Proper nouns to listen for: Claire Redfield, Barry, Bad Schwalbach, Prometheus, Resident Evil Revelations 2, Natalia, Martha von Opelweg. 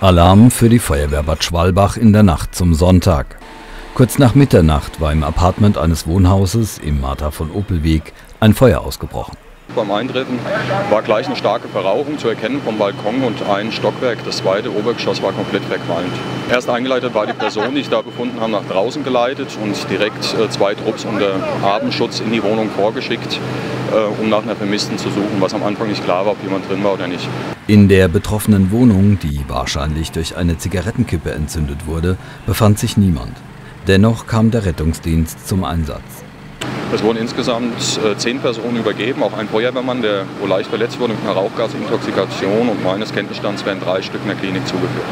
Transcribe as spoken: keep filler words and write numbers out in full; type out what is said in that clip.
Alarm für die Feuerwehr Bad Schwalbach in der Nacht zum Sonntag. Kurz nach Mitternacht war im Apartment eines Wohnhauses im Martha von Opelweg ein Feuer ausgebrochen. Beim Eintreten war gleich eine starke Verrauchung zu erkennen vom Balkon und ein Stockwerk. Das zweite Obergeschoss war komplett verqualmt. Erst eingeleitet war die Person, die sich da befunden haben, nach draußen geleitet und direkt zwei Trupps unter Abendschutz in die Wohnung vorgeschickt, um nach einer Vermissten zu suchen, was am Anfang nicht klar war, ob jemand drin war oder nicht. In der betroffenen Wohnung, die wahrscheinlich durch eine Zigarettenkippe entzündet wurde, befand sich niemand. Dennoch kam der Rettungsdienst zum Einsatz. Es wurden insgesamt äh, zehn Personen übergeben, auch ein Feuerwehrmann, der wo leicht verletzt wurde mit einer Rauchgasintoxikation, und meines Kenntnisstands werden drei Stück in der Klinik zugeführt.